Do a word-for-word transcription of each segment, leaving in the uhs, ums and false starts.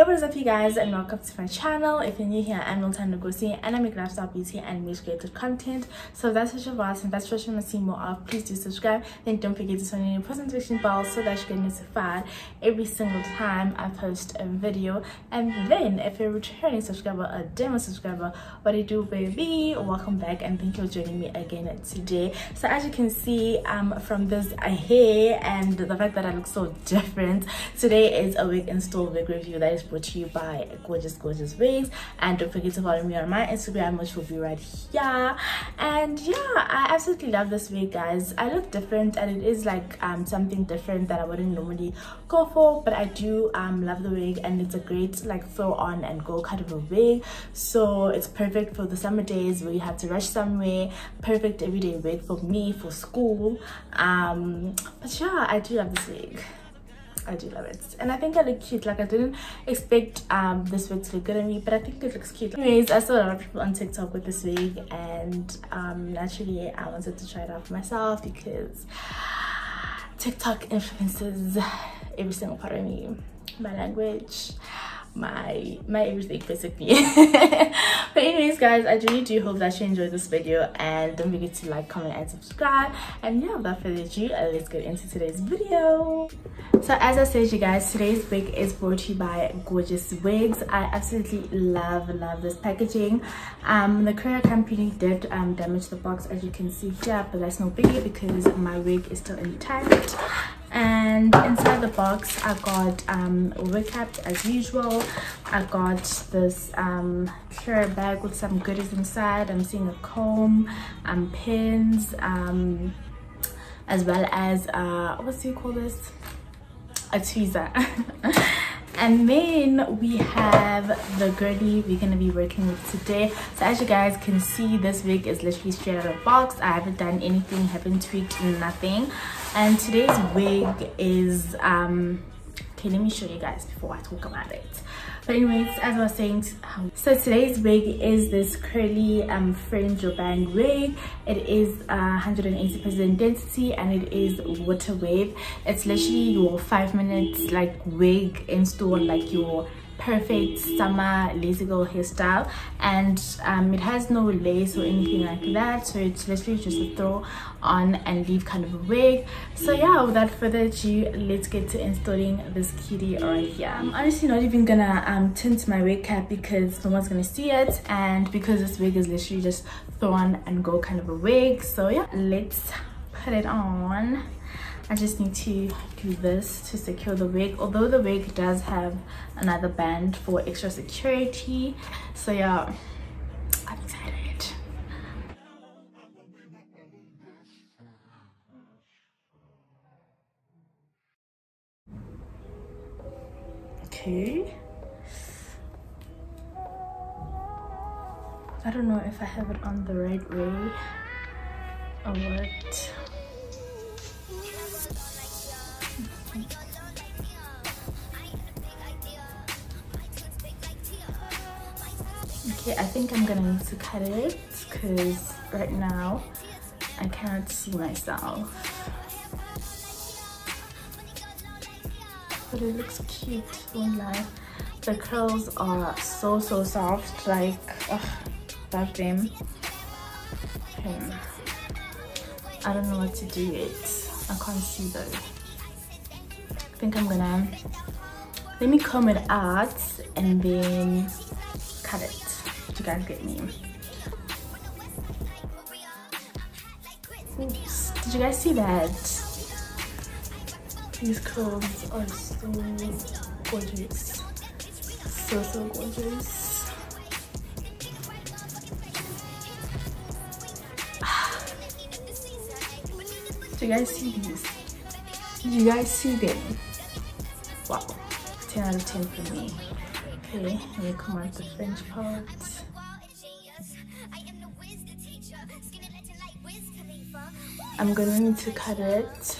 Hey, what is up you guys, and welcome to my channel. If you're new here, I'm Noluthando Nkosi and I make lifestyle, beauty and image creative content. So if that's what you want and that's what you want to see more of, please do subscribe. Then don't forget to turn on your post notification bell so that you get notified every single time I post a video. And then if you're a returning subscriber, a demo subscriber, what do you do baby? Welcome back and thank you for joining me again today. So as you can see um, from this hair and the fact that I look so different, today is a wig install wig review that is brought to you by gorgeous gorgeous wigs, and don't forget to follow me on my Instagram, which will be right here. And yeah, I absolutely love this wig guys. I look different and it is like um something different that I wouldn't normally go for, but I do um love the wig, and it's a great like throw on and go kind of a wig. So it's perfect for the summer days where you have to rush somewhere, perfect everyday wig for me for school. Um but yeah, I do love this wig, I do love it, and I think I look cute. Like I didn't expect um this wig to look good on me, but I think it looks cute. Anyways, I saw a lot of people on TikTok with this wig, and um naturally I wanted to try it out for myself because TikTok influences every single part of me, my language, my my everything basically. But anyways guys, I really do hope that you enjoyed this video, and don't forget to like, comment and subscribe. And yeah, without further ado, let's get into today's video. So as I said you guys, today's wig is brought to you by gorgeous wigs. I absolutely love love this packaging. Um the courier company did um damage the box as you can see here, but that's no biggie because my wig is still intact. And inside the box I got um wig cap as usual. I got this um clear bag with some goodies inside. I'm seeing a comb, um pins, um as well as uh what do you call this, a tweezer. And then we have the girly we're gonna be working with today. So as you guys can see, this wig is literally straight out of the box. I haven't done anything, haven't tweaked nothing. And today's wig is um okay, let me show you guys before I talk about it. But anyways, as I was saying, um, so today's wig is this curly um fringe or bang wig. It is one hundred eighty percent uh, density, and it is water wave. It's literally your five minutes like wig install, like your perfect summer lazy girl hairstyle. And um it has no lace or anything like that, so it's literally just a throw on and leave kind of a wig. So yeah, without further ado, let's get to installing this cutie right here. I'm honestly not even gonna um tint my wig cap because no one's gonna see it, and because this wig is literally just throw on and go kind of a wig. So yeah, let's put it on. I just need to do this to secure the wig, although the wig does have another band for extra security. So yeah, I'm excited. Okay, I don't know if I have it on the right way or what. Okay, I think I'm gonna need to cut it because right now I cannot see myself. But it looks cute, don't lie. The curls are so so soft, like ugh, love them. Okay. I don't know what to do yet. I can't see though. I think I'm gonna let me comb it out and then cut it. Do you guys get me? Oops. Did you guys see that? These curls are so gorgeous. So so gorgeous. Do you guys see these? Do you guys see them? Wow, ten out of ten for me. Okay, let me come out the fringe part. I'm gonna need to cut it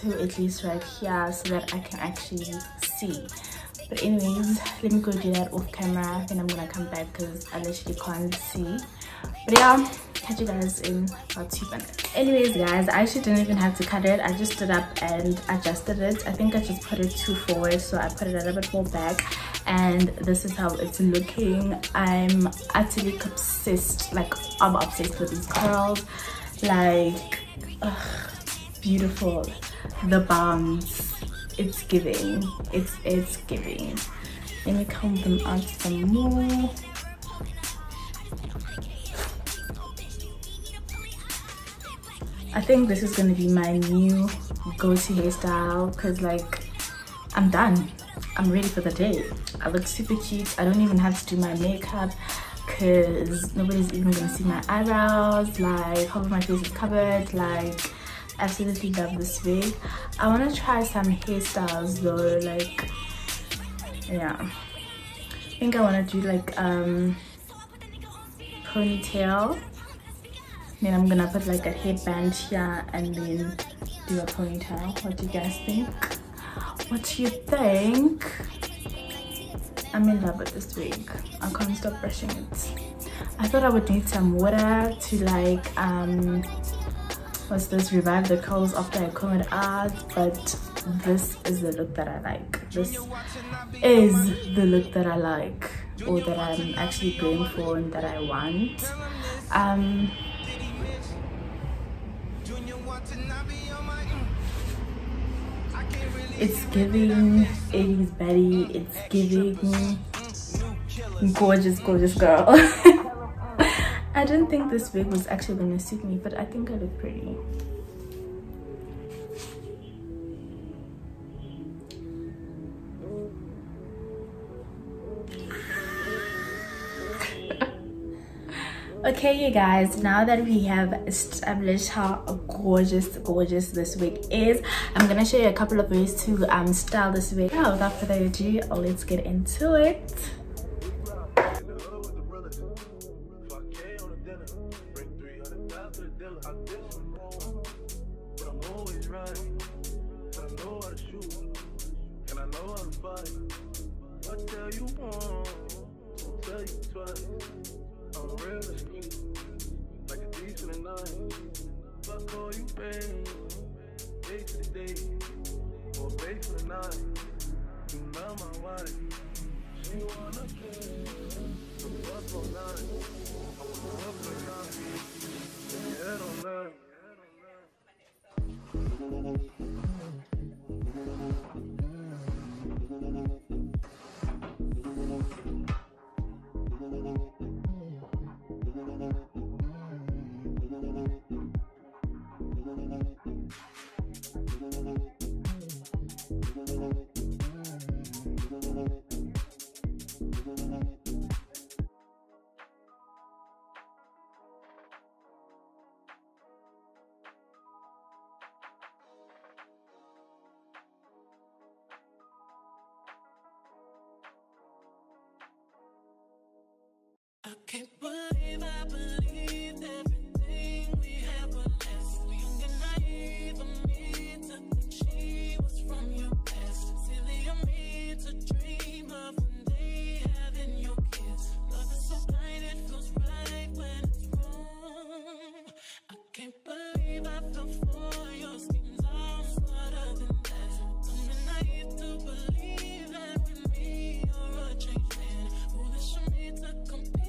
to at least right here so that I can actually see. But anyways, let me go do that off camera, then I'm gonna come back because I literally can't see. But yeah, catch you guys in about two minutes. Anyways guys, I actually didn't even have to cut it. I just stood up and adjusted it. I think I just put it too forward, so I put it a little bit more back, and this is how it's looking. I'm utterly obsessed. Like, I'm obsessed with these curls. Like, ugh, beautiful. The bounce, it's giving, it's it's giving. Let me comb them out some more. I think this is gonna be my new go-to hairstyle, because like, I'm done. I'm ready for the day. I look super cute. I don't even have to do my makeup because nobody's even gonna see my eyebrows. Like, half of my face is covered. Like, absolutely love this wig. I want to try some hairstyles though. Like, yeah, I think I want to do like um ponytail. Then I'm gonna put like a headband here and then do a ponytail. What do you guys think? What do you think? I'm in love with this wig. I can't stop brushing it. I thought I would need some water to like um what's this, revive the curls after I comb it out, but this is the look that I like. This is the look that I like, or that I'm actually going for and that I want. Um, it's giving eighties baddie. It's giving gorgeous, gorgeous girl. I didn't think this wig was actually going to suit me, but I think I look pretty. Okay you guys, now that we have established how gorgeous gorgeous this wig is, I'm gonna show you a couple of ways to um style this wig. Yeah, without further ado, let's get into it. I can't believe I believed everything we had was less. Young and naive of me to think she was from your past. Silly of me to dream of one day having your kiss. Love is so blind, it feels right when it's wrong. I can't believe I fell for your schemes. I'm smarter than that. Young and naive to believe that with me you're a changed man. Foolish of me to compare.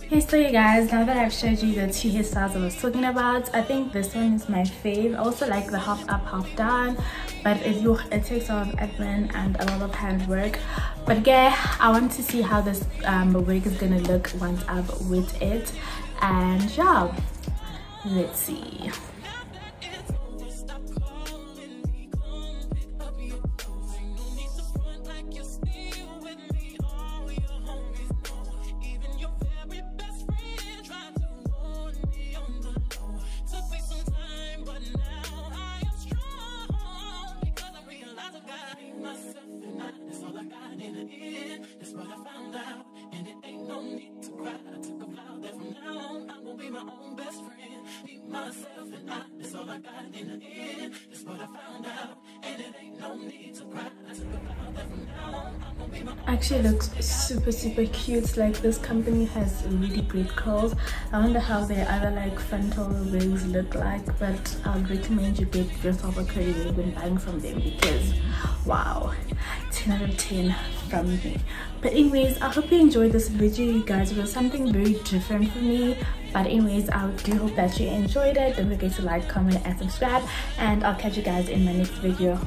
Hey, so you guys, now that I've showed you the two hairstyles I was talking about, I think this one is my fave. I also like the half up, half down, but it, it takes a lot of admin and a lot of hand work. But yeah, I want to see how this um, wig is gonna look once I've with it, and yeah, let's see. Try best friend. Be myself and I, that's all I got in the end. That's what I found out, and it ain't no need to cry. I took about that from now. I'm gonna be my own. Actually looks super super cute. Like, this company has really great curls. I wonder how their other like frontal wigs look like, but I would recommend you get yourself a curly wig when buying from them, because wow, ten out of ten from me. But anyways, I hope you enjoyed this video, you guys. It was something very different for me, but anyways, I do hope that you enjoyed it. Don't forget to like, comment and subscribe, and I'll catch you guys in my next video.